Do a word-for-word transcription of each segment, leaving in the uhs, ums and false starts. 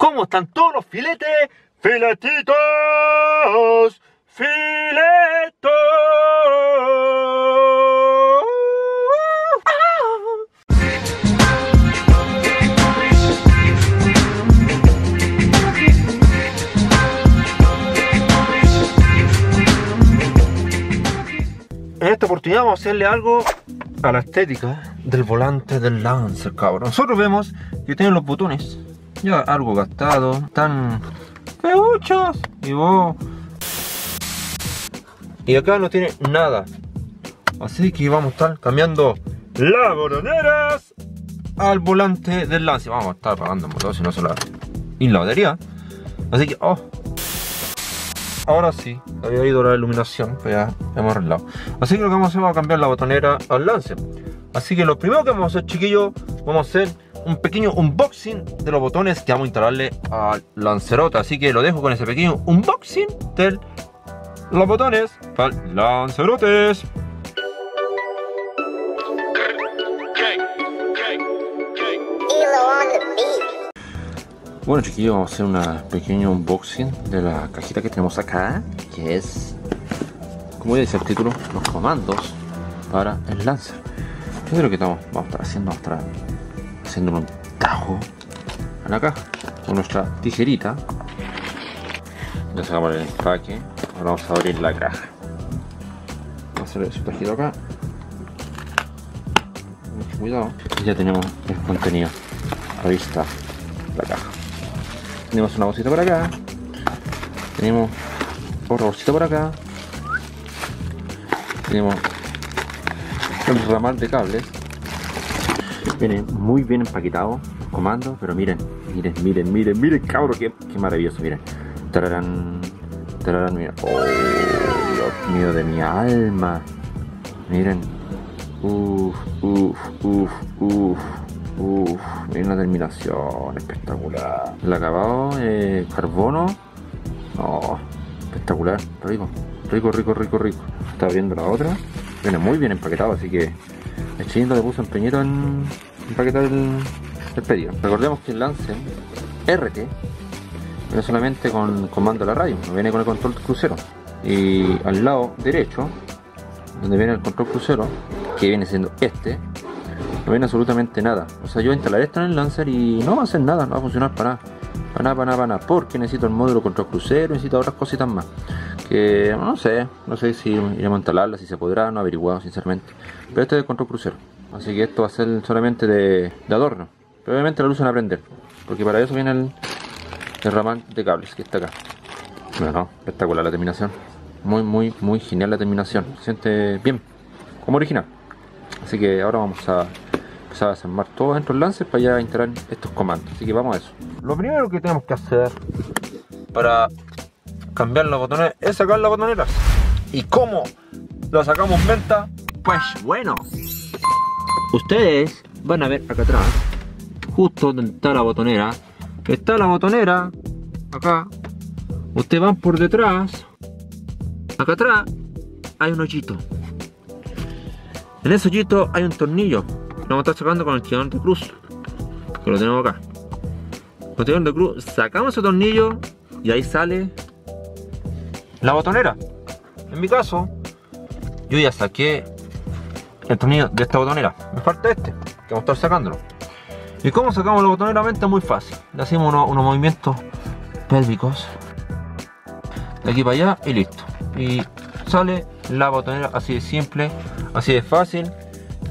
¿Cómo están todos los filetes? ¡Filetitos! ¡Filetos! En esta oportunidad vamos a hacerle algo a la estética del volante del Lancer, cabrón. Nosotros vemos que tienen los botones ya algo gastado, tan feuchos, y vos... y acá no tiene nada, así que vamos a estar cambiando las boroneras al volante del Lancer. Vamos a estar pagando el motor, si no se la... y la batería, así que... oh. Ahora sí, había ido la iluminación, pero ya hemos arreglado. Así que lo que vamos a hacer, vamos a cambiar la botonera al Lancer. Así que lo primero que vamos a hacer, chiquillos, vamos a hacer un pequeño unboxing de los botones que vamos a instalarle al Lancerota. Así que lo dejo con ese pequeño unboxing de los botones para el Lancerotes. Bueno, chiquillos, vamos a hacer un pequeño unboxing de la cajita que tenemos acá, que es, como ya dice el título, los comandos para el Lancer. Esto es lo que estamos, vamos a estar haciendo, vamos a estar haciendo un tajo a la caja con nuestra tijerita. Ya sacamos el empaque, ahora vamos a abrir la caja. Vamos a hacer su tajito acá, mucho cuidado, y ya tenemos el contenido a vista la caja. Tenemos una bolsita por acá, tenemos otra bolsita por acá, tenemos el ramal de cables. Viene muy bien empaquetado comando, pero miren, miren, miren, miren, miren, cabros, qué, qué maravilloso, miren. Tararán, tararán, miren. Oh, Dios mío de mi alma, miren. Uff, uff, uff, uff. Uff, miren la terminación, espectacular. El acabado, eh, carbono. Oh, espectacular, rico, rico, rico, rico, rico. Está abriendo la otra. Viene muy bien empaquetado, así que el chiquito le puso empeñito en empaquetar el, el pedido. Recordemos que el Lancer R T viene solamente con comando a la radio, no viene con el control crucero. Y al lado derecho, donde viene el control crucero, que viene siendo este, no viene absolutamente nada. O sea, yo instalaré esto en el Lancer y no va a hacer nada, no va a funcionar para nada, para nada, para nada, para nada, porque necesito el módulo control crucero, necesito otras cositas más que no sé, no sé si iremos a instalarla, si se podrá, no he averiguado sinceramente, pero este es el control crucero, así que esto va a ser solamente de, de adorno, pero obviamente lo usan a prender, porque para eso viene el, el ramal de cables que está acá. Bueno, espectacular la terminación, muy, muy, muy genial la terminación, se siente bien, como original. Así que ahora vamos a empezar a desarmar todo dentro del Lancer para ya instalar estos comandos, así que vamos a eso. Lo primero que tenemos que hacer para cambiar la botonera es sacar la botonera. ¿Y cómo la sacamos en venta? Pues bueno, ustedes van a ver acá atrás, justo donde está la botonera, está la botonera acá, ustedes van por detrás, acá atrás hay un hoyito. En ese hoyito hay un tornillo, lo vamos a estar sacando con el tirón de cruz, que lo tenemos acá. Con el tirón de cruz sacamos ese tornillo y ahí sale la botonera. En mi caso, yo ya saqué el tornillo de esta botonera, me falta este, que vamos a estar sacándolo. ¿Y cómo sacamos la botonera? Es muy fácil, le hacemos unos, unos movimientos pélvicos, de aquí para allá y listo. Y sale la botonera, así de simple, así de fácil,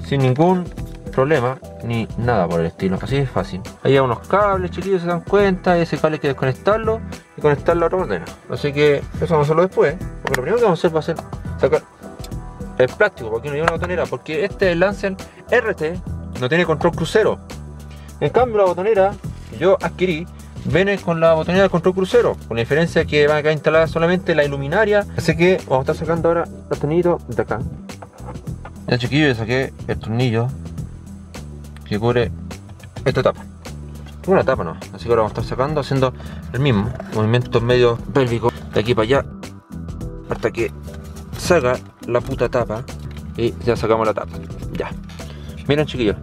sin ningún problema ni nada por el estilo, así de fácil. Ahí hay unos cables, chiquillos, se dan cuenta, y ese cable hay que desconectarlo y conectar la otra botonera, así que eso vamos a hacerlo después, porque lo primero que vamos a hacer va a ser sacar el plástico, porque no lleva una botonera, porque este Lancer R T no tiene control crucero. En cambio la botonera que yo adquirí viene con la botonera de control crucero, con la diferencia que van a quedar instaladas solamente la iluminaria. Así que vamos a estar sacando ahora los tornillos de acá. Ya, chiquillos, saqué el tornillo que cubre esta tapa, una tapa no, así que ahora vamos a estar sacando, haciendo el mismo movimiento medio pélvico de aquí para allá hasta que salga la puta tapa. Y ya sacamos la tapa. Ya, miren, chiquillos,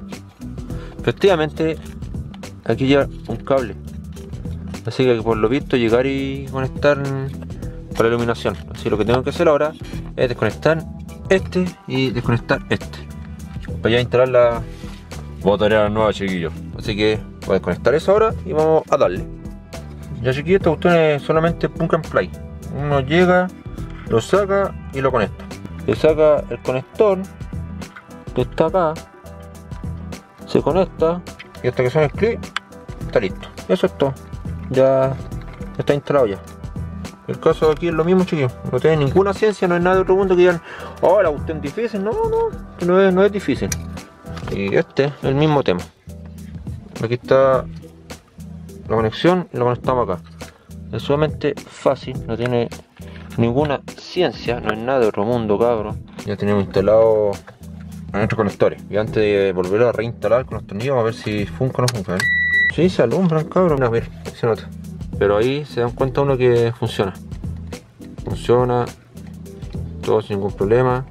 efectivamente aquí lleva un cable así que por lo visto llegar y conectar para la iluminación. Así que lo que tengo que hacer ahora es desconectar este y desconectar este para ya instalar la botonera nueva, chiquillos. Así que voy a desconectar eso ahora y vamos a darle. Ya, chiquillos, esta cuestión es solamente plug and play. Uno llega, lo saca y lo conecta. Se saca el conector que está acá, se conecta y hasta que suene el clic está listo. Eso es todo, ya está instalado ya. El caso aquí es lo mismo, chicos, no tiene ninguna ciencia, no es nada de otro mundo que digan, oh, la cuestión difícil. No, no, no es, no es difícil. Y este es el mismo tema. Aquí está la conexión y lo conectamos acá. Es sumamente fácil, no tiene ninguna ciencia, no es nada de otro mundo, cabrón. Ya tenemos instalado a nuestros conectores. Y antes de volver a reinstalar con los tornillos, a ver si funca o no funca, ¿eh? Sí, se alumbran, cabrón. A ver, se nota. Pero ahí se dan cuenta uno que funciona. Funciona todo sin ningún problema.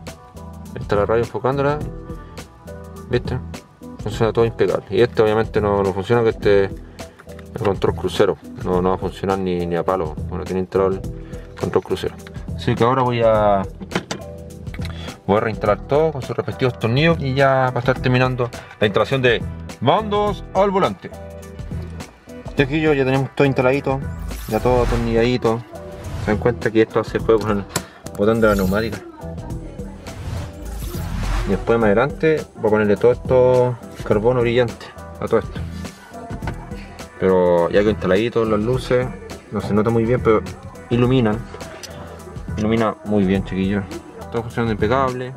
Está la radio enfocándola. ¿Viste? Funciona todo impecable. Y este obviamente no, no funciona, que este el control crucero. No, no va a funcionar ni, ni a palo. Bueno, tiene instalado el control crucero. Así que ahora voy a voy a reinstalar todo con sus respectivos tornillos y ya va a estar terminando la instalación de mandos al volante. Aquí yo ya tenemos todo instaladito, ya todo atornilladito. Se dan cuenta que esto se puede poner el botón de la neumática. Y después más adelante voy a ponerle todo esto carbono brillante a todo esto. Pero ya que instaladito, las luces no se nota muy bien, pero iluminan. Ilumina muy bien, chiquillos. Todo funcionando impecable.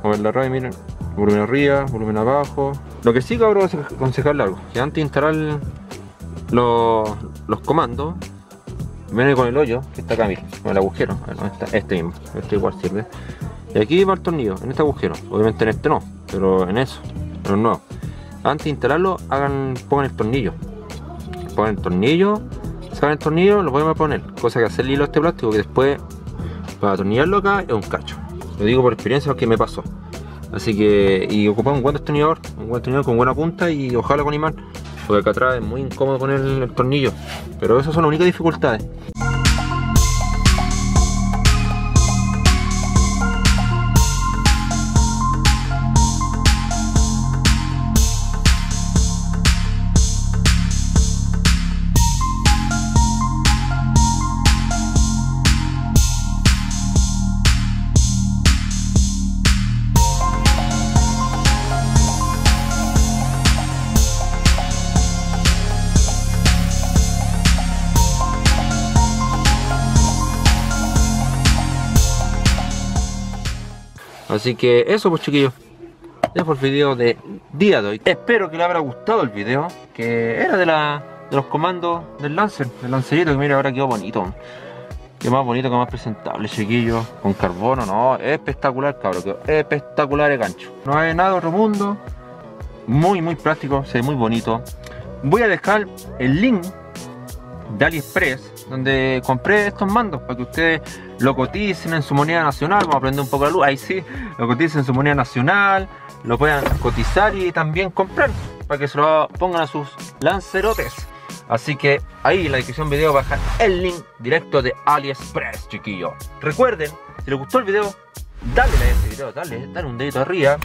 A ver la radio, miren. Volumen arriba, volumen abajo. Lo que sí, cabrón, es aconsejarle algo. Que antes de instalar los, los comandos, viene con el hoyo que está acá, miren. Con el agujero. A ver, no, está este mismo. Este igual sirve. Y aquí va el tornillo, en este agujero. Obviamente en este no, pero en eso. Pero no. Antes de instalarlo, hagan, pongan el tornillo. Pongan el tornillo. Sacan el tornillo, lo podemos poner. Cosa que hacerle hilo a este plástico que después, para atornillarlo acá, es un cacho. Lo digo por experiencia porque me pasó. Así que, y ocupar un buen atornillador, un buen atornillador con buena punta y ojalá con imán, porque acá atrás es muy incómodo poner el, el tornillo. Pero esas son las únicas dificultades. Así que eso, pues, chiquillos, dejo el video de día de hoy. Espero que les habrá gustado el video, que era de, la, de los comandos del Lancer, del Lancerito, que mira, ahora quedó bonito. Que más bonito, que más presentable, chiquillos, con carbono, no, espectacular, cabrón, quedó espectacular el gancho. No hay nada de otro mundo, muy, muy práctico, se ve muy bonito. Voy a dejar el link de AliExpress, donde compré estos mandos, para que ustedes lo coticen en su moneda nacional. Vamos a aprender un poco la luz, ahí sí, lo coticen en su moneda nacional, lo puedan cotizar y también comprar, para que se lo pongan a sus lancerotes. Así que ahí en la descripción del video va a dejar el link directo de AliExpress, chiquillos. Recuerden, si les gustó el video, dale like a este video, dale, dale un dedito arriba,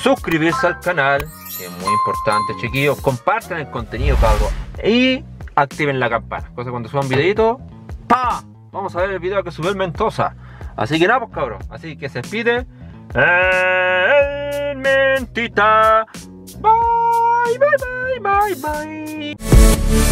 suscribirse al canal, que es muy importante, chiquillos, compartan el contenido, cabrón, y activen la campana, cosa cuando suban videito, pa, vamos a ver el video que subió el Mentosa. Así que nada, pues, cabrón, así que se despide el Mentita. Bye, bye, bye, bye, bye.